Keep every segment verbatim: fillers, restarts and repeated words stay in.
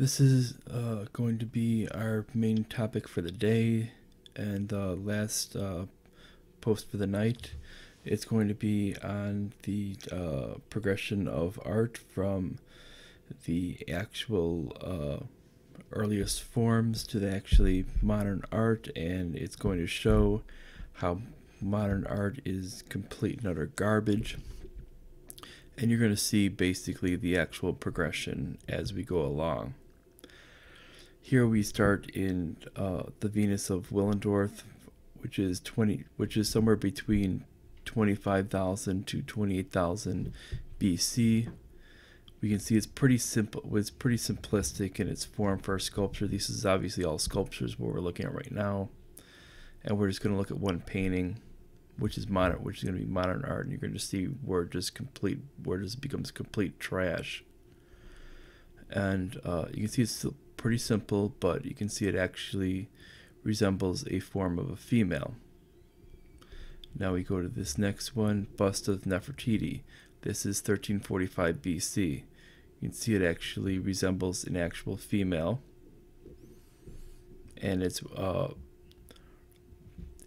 This is uh, going to be our main topic for the day and the last uh, post for the night. It's going to be on the uh, progression of art from the actual uh, earliest forms to the actually modern art, and it's going to show how modern art is complete and utter garbage. And you're going to see basically the actual progression as we go along. Here we start in uh, the Venus of Willendorf, which is twenty, which is somewhere between twenty-five thousand to twenty-eight thousand B C. We can see it's pretty simple. It's pretty simplistic in its form for a sculpture. This is obviously all sculptures what we're looking at right now, and we're just going to look at one painting, which is modern, which is going to be modern art, and you're going to see where it just complete, where it just becomes complete trash. And uh, you can see it's still pretty simple, but you can see it actually resembles a form of a female. Now we go to this next one, bust of Nefertiti. This is thirteen forty-five B C. You can see it actually resembles an actual female, and it's uh,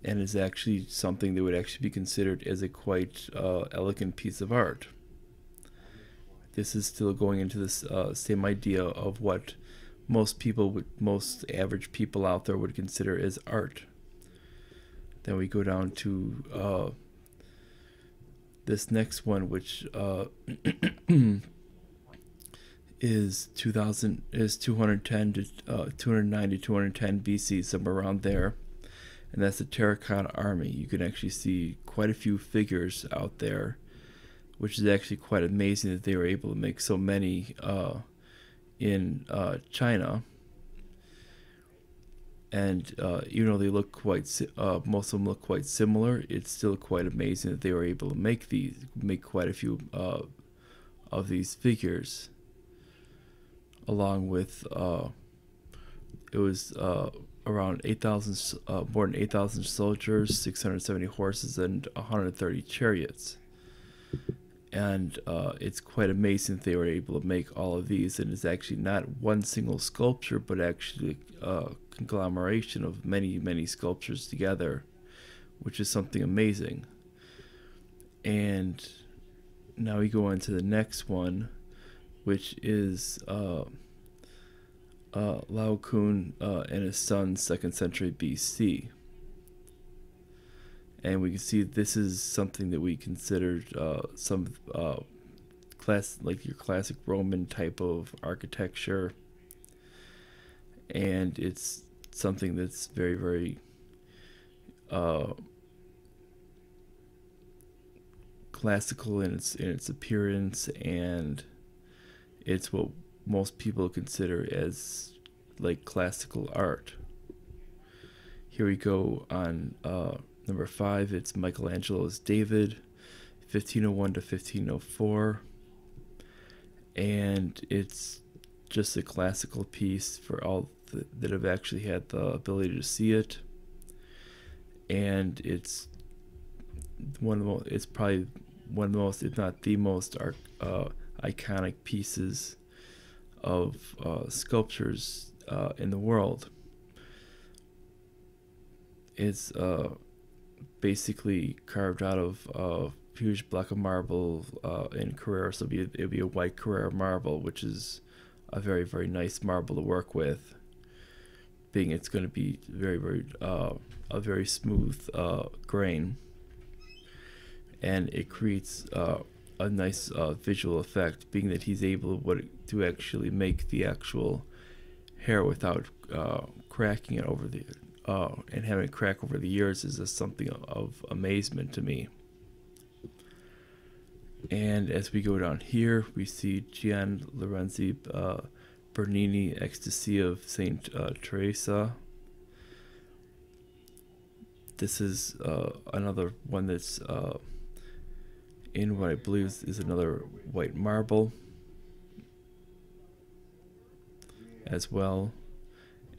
and is actually something that would actually be considered as a quite uh, elegant piece of art. This is still going into this uh, same idea of what most people would, most average people out there would consider as art. Then we go down to uh, this next one, which uh, is two thousand is two hundred ten to uh, two hundred ninety, two hundred ten B C, somewhere around there, and that's the Terracotta Army. You can actually see quite a few figures out there, which is actually quite amazing that they were able to make so many uh, in uh, China. And uh, even though they look quite, uh, most of them look quite similar, it's still quite amazing that they were able to make these, make quite a few uh, of these figures. Along with, uh, it was uh, around eight thousand, uh, more than eight thousand soldiers, six hundred seventy horses, and one hundred thirty chariots. And uh, it's quite amazing that they were able to make all of these, and it's actually not one single sculpture, but actually a conglomeration of many, many sculptures together, which is something amazing. And now we go on to the next one, which is uh, uh, Laocoon uh, and his son, second century B C. And we can see this is something that we considered uh, some uh, class, like your classic Roman type of architecture, and it's something that's very, very uh, classical in its in its appearance, and it's what most people consider as like classical art. Here we go on. Uh, Number five, it's Michelangelo's David, fifteen oh one to fifteen oh four, and it's just a classical piece for all th that have actually had the ability to see it, and it's one of the most, it's probably one of the most, if not the most, arc, uh, iconic pieces of uh, sculptures uh, in the world. It's uh, basically carved out of a uh, huge block of marble uh, in Carrara, so it would be, a, it'd be a white Carrara marble, which is a very, very nice marble to work with, being it's going to be very, very uh, a very smooth uh, grain, and it creates uh, a nice uh, visual effect, being that he's able to actually make the actual hair without uh, cracking it over the Uh, and having a crack over the years is just something of amazement to me. And as we go down here, we see Gian Lorenzi uh, Bernini, Ecstasy of Saint uh, Teresa. This is uh, another one that's uh, in what I believe is, is another white marble as well,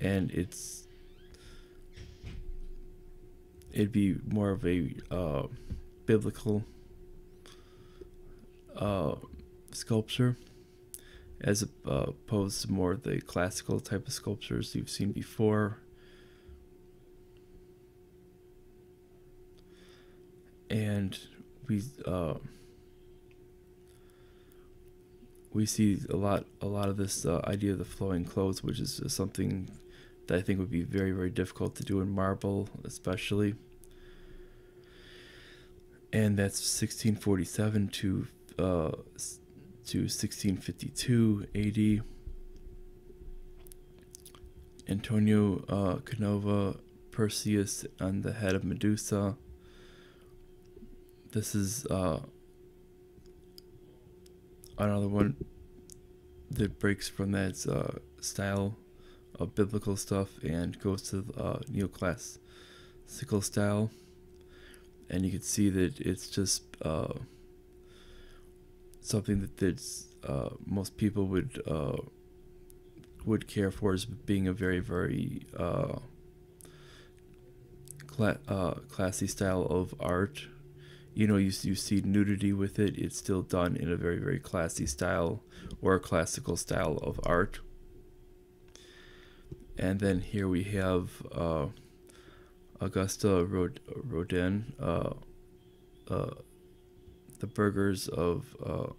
and it's it'd be more of a uh, biblical uh, sculpture, as opposed to more of the classical type of sculptures you've seen before. And we uh, we see a lot a lot of this uh, idea of the flowing clothes, which is something that I think would be very, very difficult to do in marble, especially. And that's sixteen forty-seven to uh, to sixteen fifty-two A D. Antonio uh, Canova, Perseus on the head of Medusa. This is uh, another one that breaks from that uh, style of biblical stuff and goes to uh, neoclassical style. And you can see that it's just uh, something that that's, uh, most people would uh, would care for as being a very, very uh, cla uh, classy style of art. You know, you, you see nudity with it. It's still done in a very, very classy style or a classical style of art. And then here we have uh, Augusta Rod Rodin, uh, uh, the Burgers of uh,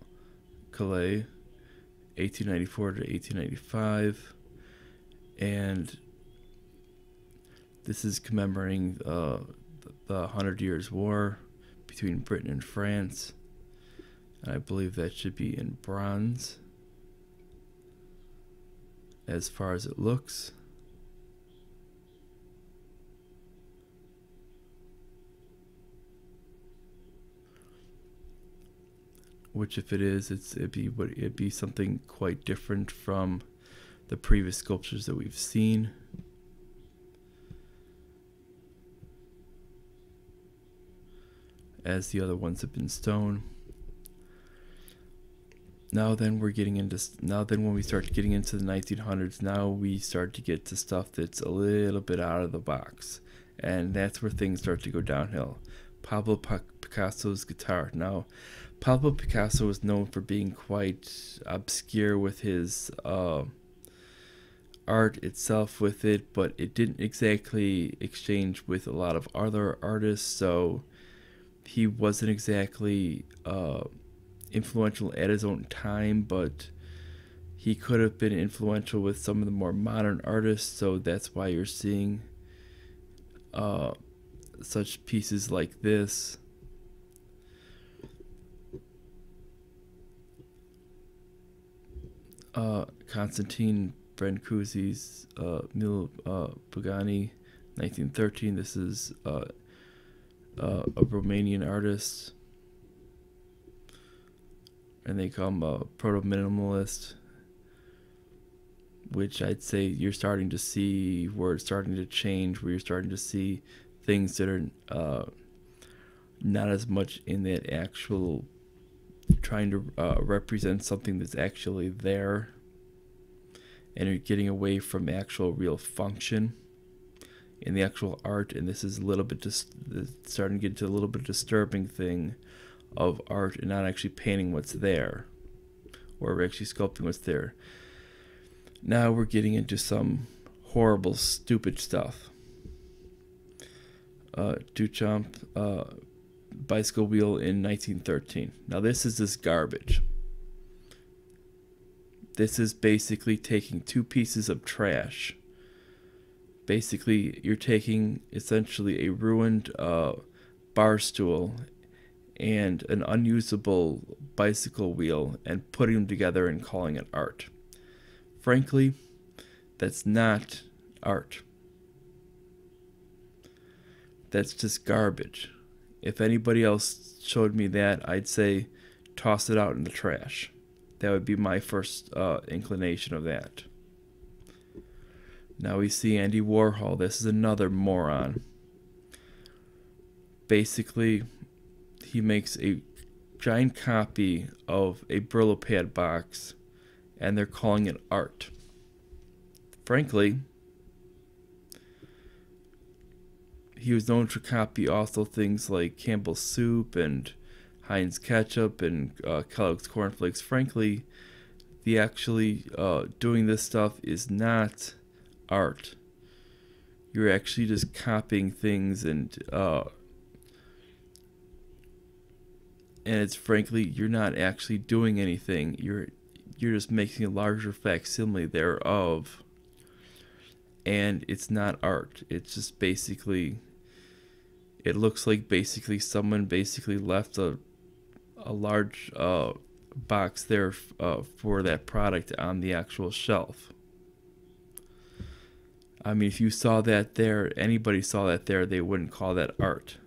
Calais, eighteen ninety-four to eighteen ninety-five. And this is commemorating uh, the Hundred Years' War between Britain and France, and I believe that should be in bronze as far as it looks. Which, if it is, it's it'd be what it'd be something quite different from the previous sculptures that we've seen. As the other ones have been stone. Now then we're getting into, now then when we start getting into the nineteen hundreds, now we start to get to stuff that's a little bit out of the box. And that's where things start to go downhill. Pablo Picasso's guitar. Now, Pablo Picasso was known for being quite obscure with his uh, art itself with it, but it didn't exactly exchange with a lot of other artists, so he wasn't exactly uh, influential at his own time, but he could have been influential with some of the more modern artists. So that's why you're seeing uh, such pieces like this. Uh, Constantine Brancusi's uh, Mille uh, Pogany, nineteen thirteen. This is Uh, Uh, a Romanian artist, and they call him a proto-minimalist, which I'd say you're starting to see where it's starting to change, where you're starting to see things that are uh, not as much in that actual trying to uh, represent something that's actually there, and you're getting away from actual real function in the actual art. And this is a little bit just starting to get to a little bit disturbing thing of art and not actually painting what's there or actually sculpting what's there. Now we're getting into some horrible, stupid stuff. Uh, Duchamp uh, bicycle wheel in nineteen thirteen. Now this is this garbage. This is basically taking two pieces of trash. Basically, you're taking essentially a ruined uh, bar stool and an unusable bicycle wheel and putting them together and calling it art. Frankly, that's not art. That's just garbage. If anybody else showed me that, I'd say toss it out in the trash. That would be my first uh, inclination of that. Now we see Andy Warhol. This is another moron. Basically, he makes a giant copy of a Brillo pad box, and they're calling it art. Frankly, he was known to copy also things like Campbell's soup and Heinz ketchup and uh, Kellogg's cornflakes. Frankly, the actually uh, doing this stuff is not art. You're actually just copying things, and uh, and it's frankly, you're not actually doing anything. You're you're just making a larger facsimile thereof, and it's not art. It's just basically, it looks like basically someone basically left a a large uh, box there uh, for that product on the actual shelf. I mean, if you saw that there, anybody saw that there, they wouldn't call that art.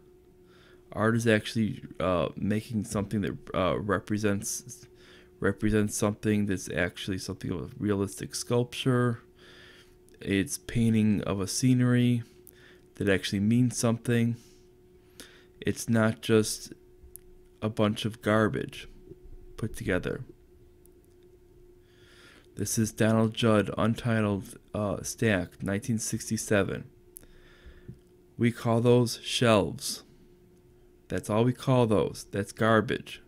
Art is actually uh, making something that uh, represents represents something that's actually something of a realistic sculpture. It's painting of a scenery that actually means something. It's not just a bunch of garbage put together. This is Donald Judd, Untitled uh, Stack, nineteen sixty-seven. We call those shelves. That's all we call those. That's garbage.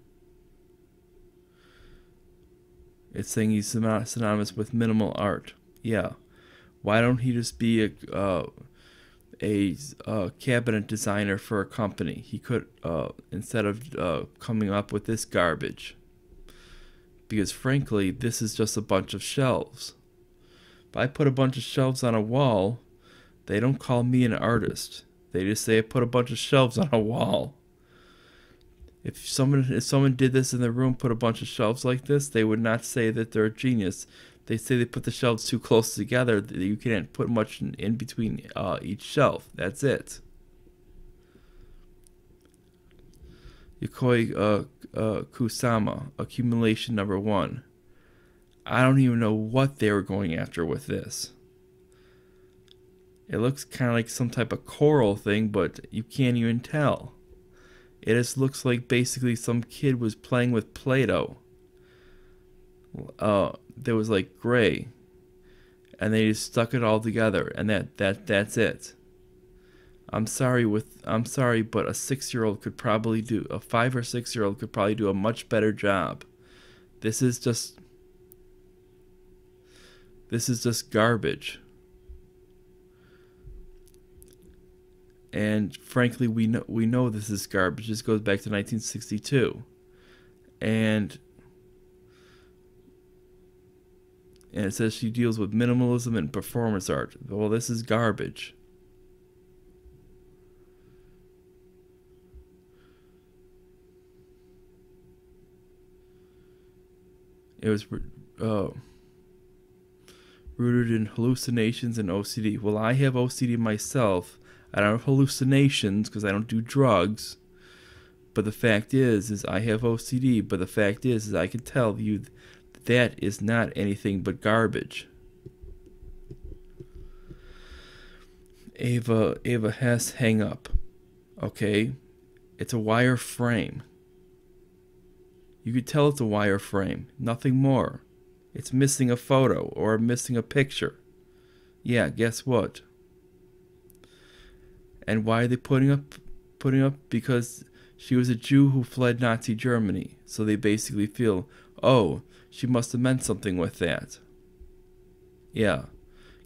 It's saying he's synonymous with minimal art. Yeah. Why don't he just be a uh, a uh, cabinet designer for a company? He could, uh, instead of uh, coming up with this garbage. Because frankly, this is just a bunch of shelves. If I put a bunch of shelves on a wall, they don't call me an artist. They just say I put a bunch of shelves on a wall. If someone if someone did this in the room, put a bunch of shelves like this, they would not say that they're a genius. They say they put the shelves too close together, that you can't put much in, in between uh, each shelf. That's it. Yayoi uh, uh, Kusama, Accumulation Number one. I don't even know what they were going after with this. It looks kind of like some type of coral thing, but you can't even tell. It just looks like basically some kid was playing with Play-Doh. Uh, there was like gray, and they just stuck it all together, and that that that's it. I'm sorry with I'm sorry, but a six-year-old could probably do a five or six-year-old could probably do a much better job. This is just this is just garbage. And frankly, we know we know this is garbage. This goes back to nineteen sixty-two, and and it says she deals with minimalism and performance art. Well, this is garbage. It was uh, rooted in hallucinations and O C D. Well, I have O C D myself. I don't have hallucinations because I don't do drugs, but the fact is, is I have O C D. But the fact is, is I can tell you that, that is not anything but garbage. Ava, Ava Hess, hang up. Okay, it's a wire frame. You could tell it's a wire frame, nothing more. It's missing a photo or missing a picture. Yeah, guess what? And why are they putting up putting up because she was a Jew who fled Nazi Germany, so they basically feel, oh, she must have meant something with that. Yeah,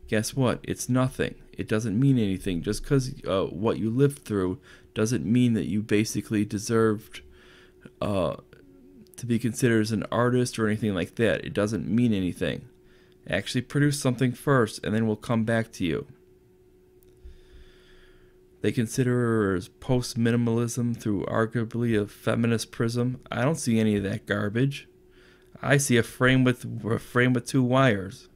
guess what? It's nothing. It doesn't mean anything. Just because uh, what you lived through doesn't mean that you basically deserved uh, to be considered as an artist or anything like that. It doesn't mean anything. Actually produce something first, and then we'll come back to you. They consider her as post-minimalism through arguably a feminist prism. I don't see any of that garbage. I see a frame with a frame with two wires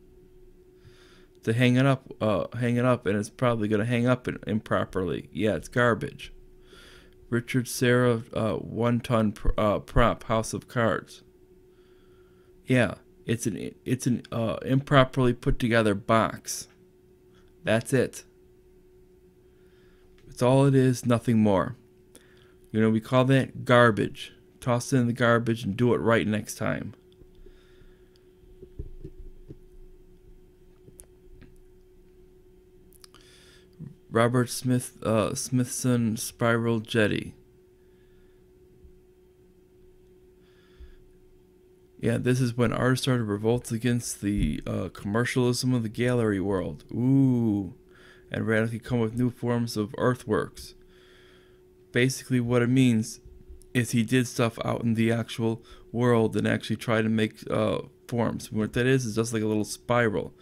to hang it up, uh, hang it up, and it's probably going to hang up improperly. Yeah, it's garbage. Richard Serra, uh, one-ton pr uh, prop, House of Cards. Yeah, it's an it's an uh, improperly put together box. That's it. It's all it is, nothing more. You know, we call that garbage. Toss it in the garbage and do it right next time. Robert Smith uh, Smithson, Spiral Jetty. Yeah, this is when artists started revolts against the uh, commercialism of the gallery world. Ooh. And radically come with new forms of earthworks. Basically what it means is he did stuff out in the actual world and actually tried to make uh, forms. What that is is just like a little spiral.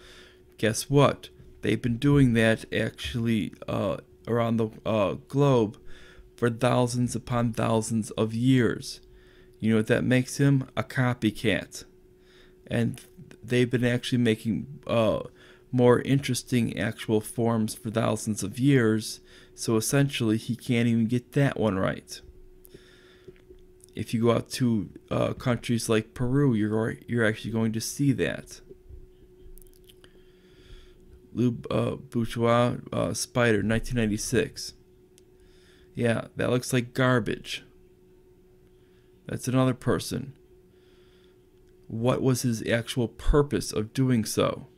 Guess what? They've been doing that actually uh, around the uh, globe for thousands upon thousands of years. You know what that makes him? A copycat. And they've been actually making uh, more interesting actual forms for thousands of years, so essentially he can't even get that one right. If you go out to uh, countries like Peru, you're, you're actually going to see that. Lou uh, Bourgeois uh, Spider, nineteen ninety-six. Yeah, that looks like garbage. That's another person. What was his actual purpose of doing so?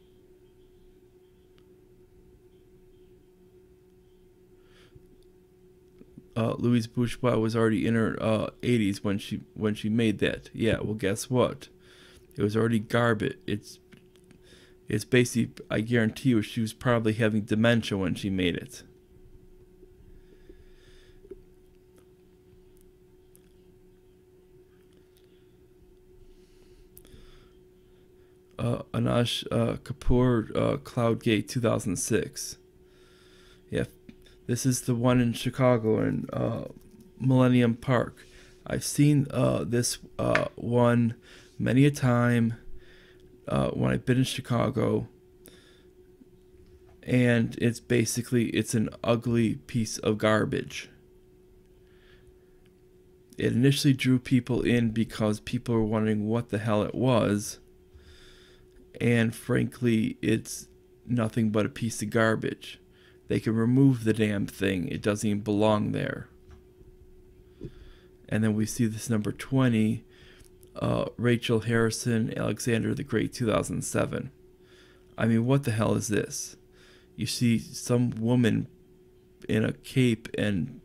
Uh, Louise Bourgeois was already in her uh, eighties when she when she made that. Yeah, well, guess what? It was already garbage. It's it's basically, I guarantee you, she was probably having dementia when she made it. Uh, Anish uh, Kapoor, uh, Cloud Gate, two thousand six. Yeah, this is the one in Chicago in uh, Millennium Park. I've seen uh, this uh, one many a time uh, when I've been in Chicago, and it's basically it's an ugly piece of garbage. It initially drew people in because people were wondering what the hell it was. And frankly, it's nothing but a piece of garbage. They can remove the damn thing. It doesn't even belong there. And then we see this number twenty, uh, Rachel Harrison, Alexander the Great, two thousand seven. I mean, what the hell is this? You see some woman in a cape and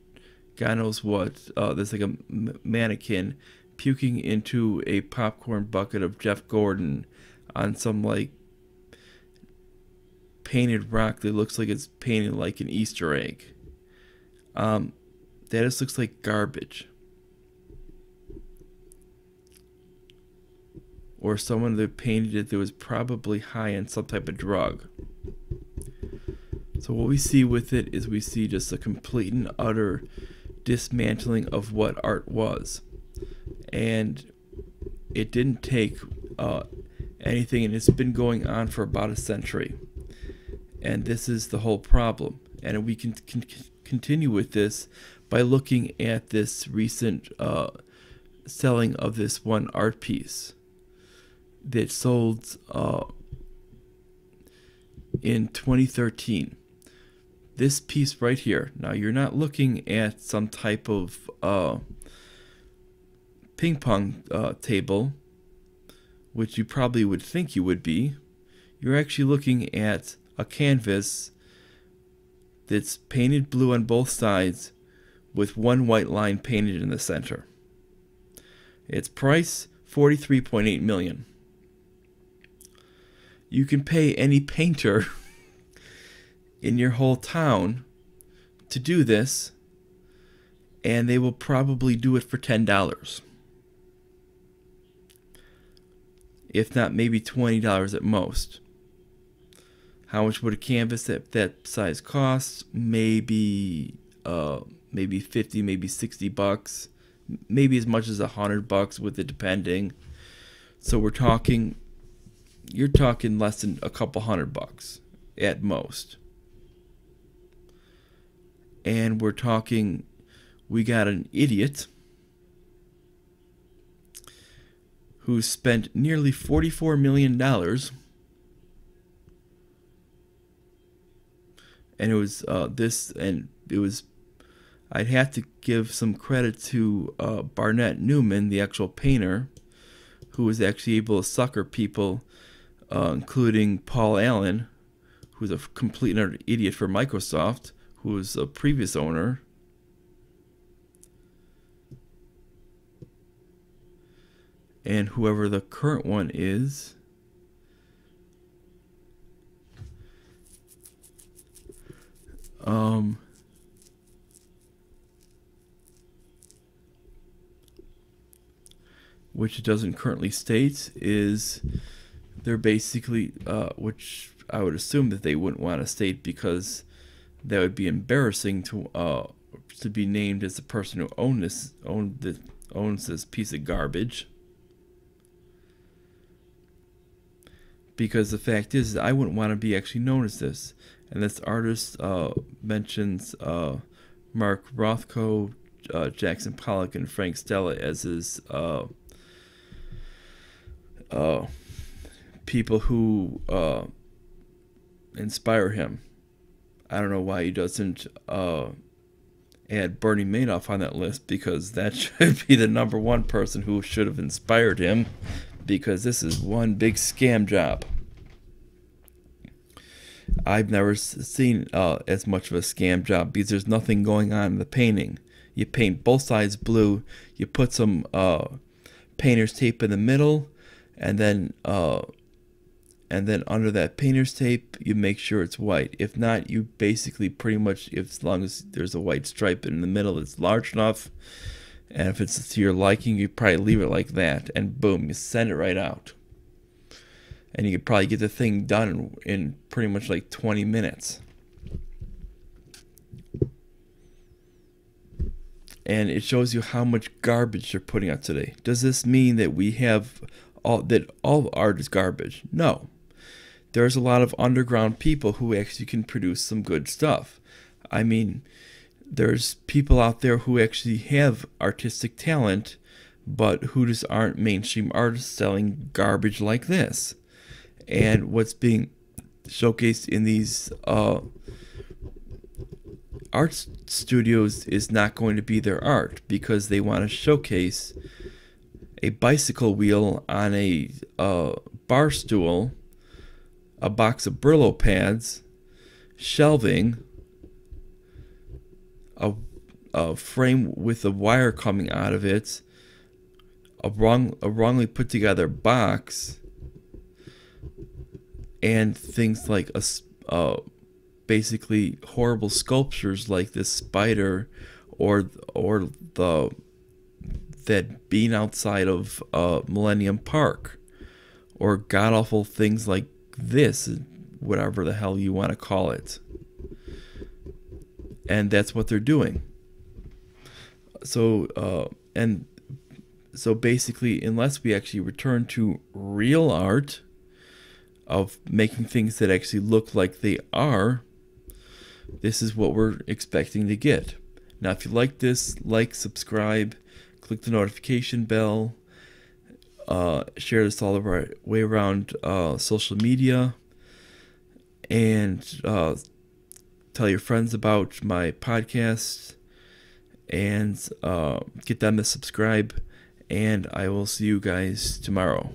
God knows what. Uh, there's like a mannequin puking into a popcorn bucket of Jeff Gordon on some like painted rock that looks like it's painted like an Easter egg. Um, that just looks like garbage. Or someone that painted it that was probably high on some type of drug. So what we see with it is we see just a complete and utter dismantling of what art was. And it didn't take uh, anything, and it's been going on for about a century, and this is the whole problem. And we can con continue with this by looking at this recent uh, selling of this one art piece that sold uh, in twenty thirteen. This piece right here. Now you're not looking at some type of uh, ping pong uh, table, which you probably would think you would be. You're actually looking at a canvas that's painted blue on both sides with one white line painted in the center. Its price, forty-three point eight million dollars. You can pay any painter in your whole town to do this, and they will probably do it for ten dollars. If not, maybe twenty dollars at most. How much would a canvas at that size cost? Maybe, uh, maybe fifty, maybe sixty bucks, maybe as much as a hundred bucks with it, depending. So we're talking, you're talking less than a couple hundred bucks at most. And we're talking, we got an idiot who spent nearly forty-four million dollars, and it was uh, this, and it was, I'd have to give some credit to uh, Barnett Newman, the actual painter, who was actually able to sucker people, uh, including Paul Allen, who's a complete idiot for Microsoft, who was a previous owner. and whoever the current one is um which it doesn't currently state, is they're basically uh, which I would assume that they wouldn't want to state, because that would be embarrassing to uh, to be named as the person who owned this owned the owns this piece of garbage. Because the fact is, I wouldn't want to be actually known as this. And this artist uh, mentions uh, Mark Rothko, uh, Jackson Pollock, and Frank Stella as his uh, uh, people who uh, inspire him. I don't know why he doesn't uh, add Bernie Madoff on that list, because that should be the number one person who should have inspired him, because this is one big scam job. I've never seen uh, as much of a scam job, because there's nothing going on in the painting. You paint both sides blue, you put some uh, painter's tape in the middle, and then uh, and then under that painter's tape you make sure it's white. If not, you basically pretty much, if, as long as there's a white stripe in the middle that's large enough, and if it's to your liking, you probably leave it like that, and boom, you send it right out. And you could probably get the thing done in pretty much like twenty minutes. And it shows you how much garbage you're putting out today. Does this mean that we have all that all art is garbage? No. There's a lot of underground people who actually can produce some good stuff. I mean, there's people out there who actually have artistic talent, but who just aren't mainstream artists selling garbage like this. And what's being showcased in these uh, art studios is not going to be their art, because they want to showcase a bicycle wheel on a uh, bar stool, a box of Brillo pads, shelving, a, a frame with a wire coming out of it, a, wrong, a wrongly put together box, and things like a, uh, basically horrible sculptures like this spider, or or the that bean outside of uh, Millennium Park, or god awful things like this, whatever the hell you want to call it. And that's what they're doing. So uh, and so basically, unless we actually return to real art, of making things that actually look like they are, this is what we're expecting to get. Now, if you like this, like, subscribe, click the notification bell, uh, share this all the right way around uh, social media, and uh, tell your friends about my podcast, and uh, get them to subscribe, and I will see you guys tomorrow.